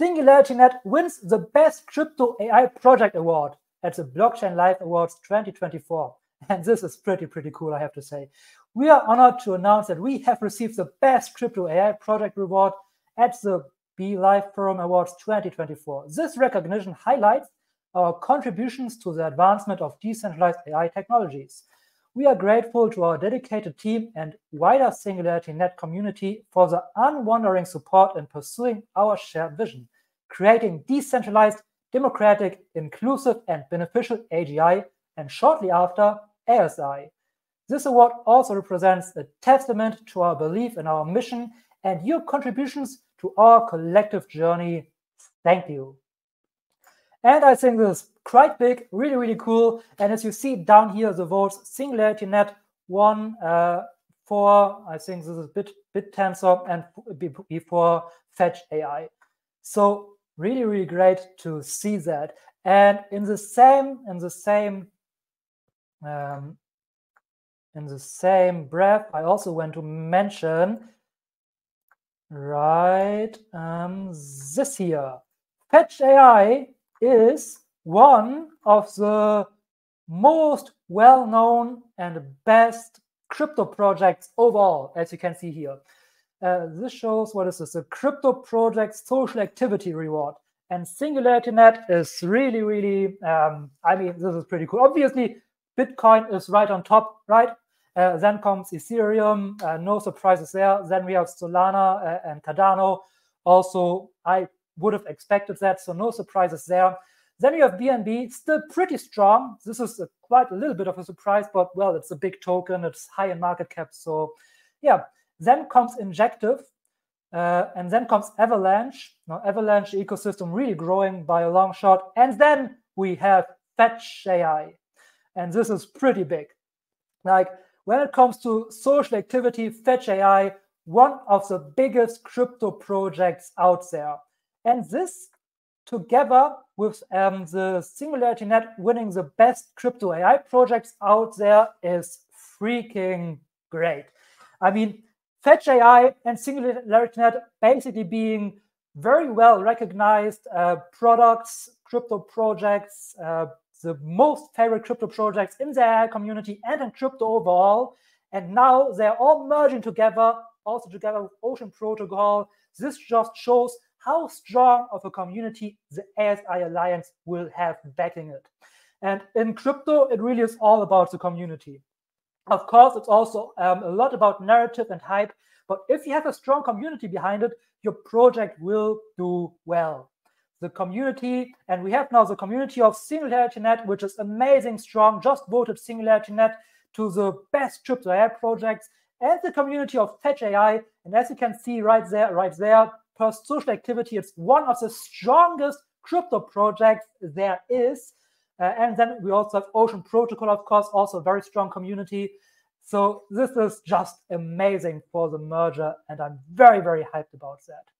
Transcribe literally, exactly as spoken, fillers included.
SingularityNet wins the Best Crypto A I Project Award at the Blockchain Life Awards twenty twenty-four. And this is pretty, pretty cool, I have to say. We are honored to announce that we have received the Best Crypto A I Project Award at the BeLive Program Awards twenty twenty-four. This recognition highlights our contributions to the advancement of decentralized A I technologies. We are grateful to our dedicated team and wider SingularityNet community for the unwavering support in pursuing our shared vision, creating decentralized, democratic, inclusive, and beneficial A G I, and shortly after, A S I. This award also represents a testament to our belief in our mission and your contributions to our collective journey. Thank you. And I think this is quite big, really, really cool. And as you see down here, the votes, SingularityNet won uh, for, I think this is Bit, BitTensor, and before Fetch A I. So really, really great to see that. And in the same, in the same, um, in the same breath, I also want to mention, right, um, this here, Fetch A I is one of the most well-known and best crypto projects overall, as you can see here. Uh, this shows, what is this, the Crypto Project Social Activity Reward. And SingularityNet is really, really, um, I mean, this is pretty cool. Obviously, Bitcoin is right on top, right? Uh, then comes Ethereum, uh, no surprises there. Then we have Solana uh, and Cardano. Also, I would have expected that, so no surprises there. Then you have B N B, still pretty strong. This is a, quite a little bit of a surprise, but well, it's a big token, it's high in market cap, so yeah. Then comes Injective, uh, and then comes Avalanche. Now, Avalanche ecosystem really growing by a long shot. And then we have Fetch A I, and this is pretty big. Like, when it comes to social activity, Fetch A I, one of the biggest crypto projects out there. And this, together with um, the SingularityNet winning the best crypto A I projects out there, is freaking great. I mean, Fetch A I and SingularityNet basically being very well recognized uh, products, crypto projects, uh, the most favorite crypto projects in the A I community and in crypto overall. And now they're all merging together, also together with Ocean Protocol. This just shows how strong of a community the A S I Alliance will have backing it. And in crypto, it really is all about the community. Of course, it's also um, a lot about narrative and hype, but if you have a strong community behind it, your project will do well. The community, and we have now the community of SingularityNet, which is amazing strong, just voted SingularityNet to the best crypto A I projects, and the community of Fetch A I, and as you can see right there, right there, per social activity, it's one of the strongest crypto projects there is. Uh, and then we also have Ocean Protocol, of course, also a very strong community. So this is just amazing for the merger, and I'm very, very hyped about that.